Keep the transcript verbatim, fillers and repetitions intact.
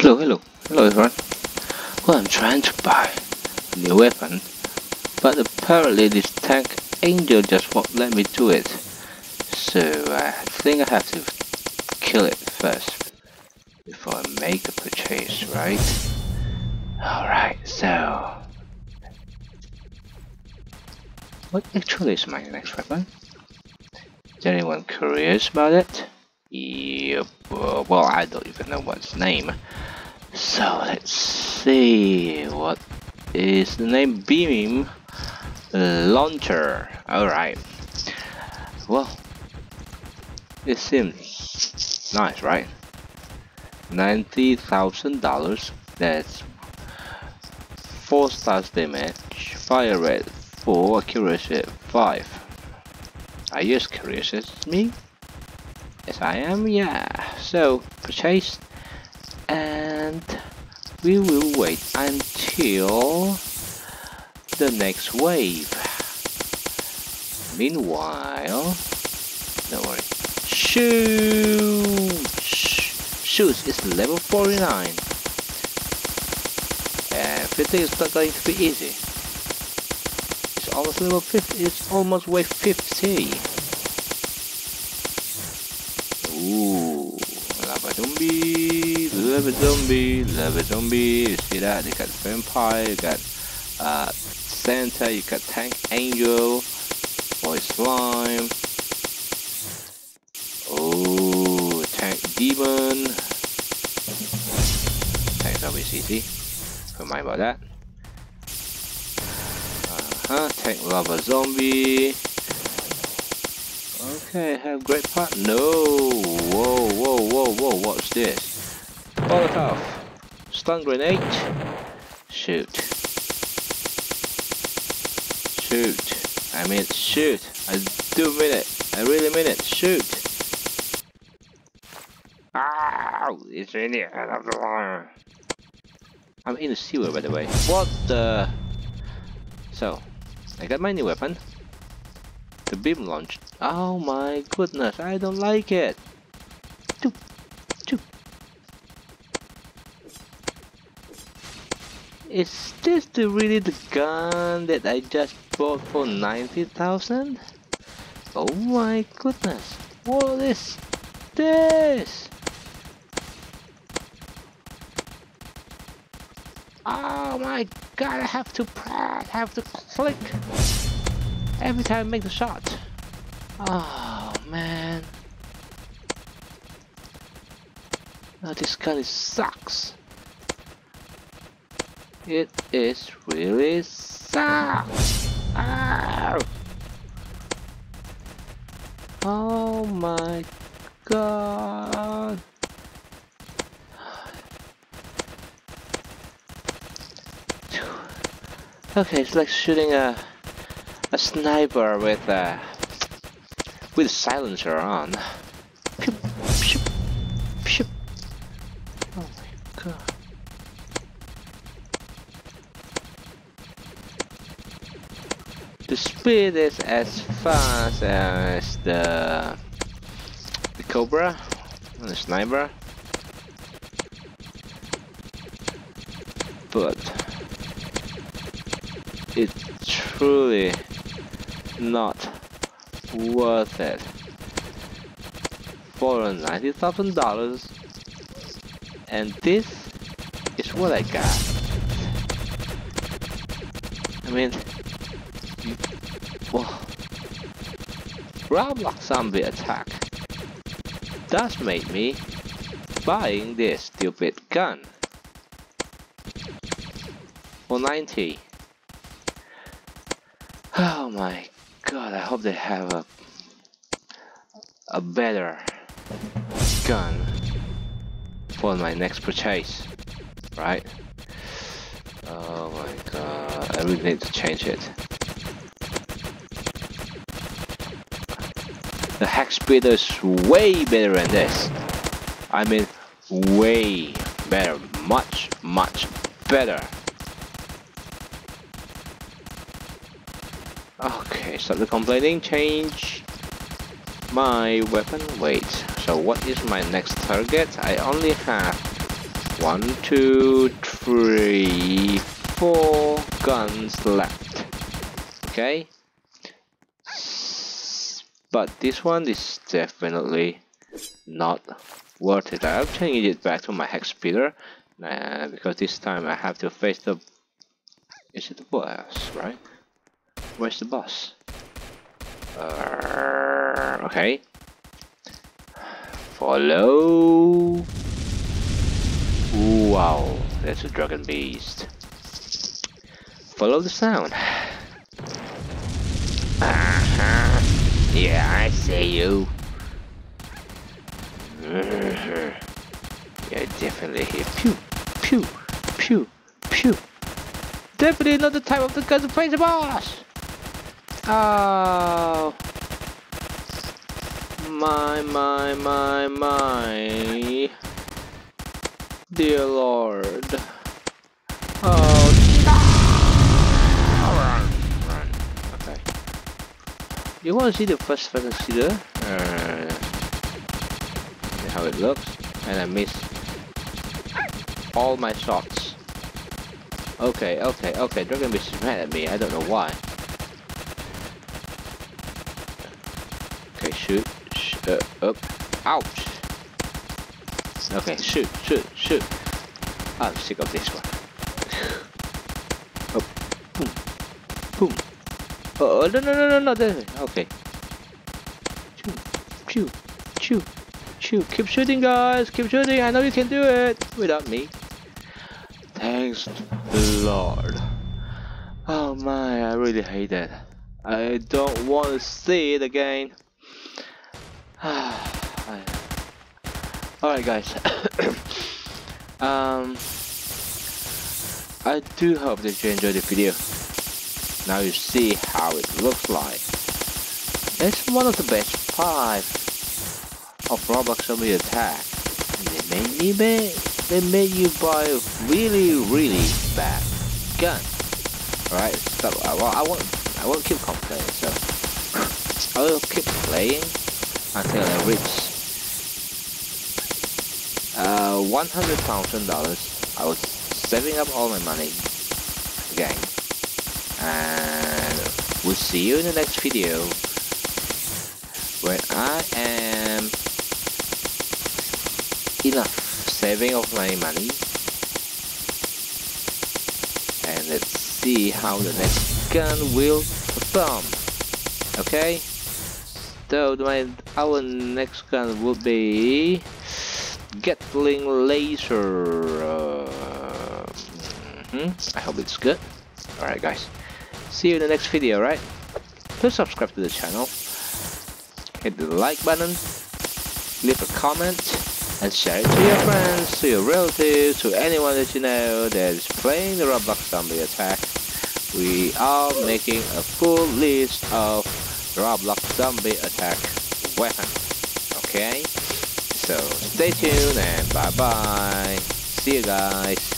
Hello, hello, hello everyone. Well, I'm trying to buy a new weapon, but apparently this tank angel just won't let me do it. So I think I have to kill it first before I make a purchase, right? Alright, so what actually is my next weapon? Is anyone curious about it? Yep, well, I don't even know what's name. So let's see, what is the name? Beam Launcher. Alright, well, it seems nice, right? ninety thousand dollars, that's four stars damage, fire rate four, accuracy at five. Are you as curious as me? Yes, I am, yeah. So, purchase, and we will wait until the next wave. Meanwhile, don't worry. Shoot! Shoot is level forty-nine. And fifty is not going to be easy. It's almost level fifty, it's almost wave fifty. Ooh, lava zombie, lava zombie, lava zombie. You see that? You got vampire, you got uh, Santa, you got tank angel, boy slime. Oh, tank demon. Tank zombie C C. Don't mind about that. Uh huh. Tank lava zombie. Okay, have great part. No, whoa, whoa, whoa, whoa, what's this? Molotov, stun grenade, shoot, shoot. I mean, shoot. I do mean it. I really mean it. Shoot. Ow! It's in the end of the line. I'm in the sewer, by the way. What the? So, I got my new weapon. The beam launch. Oh my goodness, I don't like it. Choop, choop. Is this the, really the gun that I just bought for ninety thousand? Oh my goodness, what is this? Oh my god, I have to press, I have to click every time I make the shot. Oh man. Oh, this gun sucks. It is really sucks. Ow. Oh my god. Okay, it's like shooting a A sniper with a with silencer on. Pew, pew, pew. Oh my god! The speed is as fast as the the Cobra, the sniper, but it truly not worth it for ninety thousand dollars, and this is what I got. I mean, whoa. Roblox zombie attack does make me buying this stupid gun for ninety. Oh my god, I hope they have a a better gun for my next purchase, right? Oh my god, I really need to change it. The Hex Speeder is way better than this. I mean, way better, much, much better. Okay, stop the complaining, change my weapon. Wait, so what is my next target? I only have One, two, three, four guns left. Okay. But this one is definitely not worth it. I'm changing it back to my Hex Speeder, uh, because this time I have to face the... Is it the boss, right? Where's the boss? Uh, okay. Follow. Wow, that's a dragon beast. Follow the sound. Uh-huh. Yeah, I see you. Uh-huh. Yeah, definitely here. Pew, pew, pew, pew. Definitely not the time of the gun to face the boss. Oh. My, my, my, my. Dear Lord. Oh. No! Run, run. Okay. You want to see the first Hex Speeder? Uh, see how it looks. And I miss all my shots. Okay, okay, okay. Dragon Beast is mad at me. I don't know why. Okay, shoot. Uh, up, ouch. Okay, shoot, shoot, shoot. I'm sick of this one. Up, boom, boom. Oh, no, no, no, no, no, there. Okay. Chew, chew, chew, chew. Keep shooting, guys. Keep shooting. I know you can do it without me. Thanks, the Lord. Oh my, I really hate that. I don't want to see it again. Alright guys, um, I do hope that you enjoyed the video. Now you see how it looks like. It's one of the best five of Roblox zombie attack. They made me buy, they made you buy a really really bad gun. Alright, stop. I, I won't. I won't keep complaining. So I will keep playing until I reach uh, one hundred thousand dollars. I was saving up all my money, gang, and we'll see you in the next video when I am enough saving of my money, and let's see how the next gun will perform. Okay. So my, our next gun would be Gatling laser. Uh, mm-hmm. I hope it's good. Alright guys, see you in the next video, right? Please subscribe to the channel, hit the like button, leave a comment, and share it to your friends, to your relatives, to anyone that you know that is playing the Roblox zombie attack. We are making a full list of Roblox zombie attack weapon. Okay, so stay tuned and bye bye. See you guys.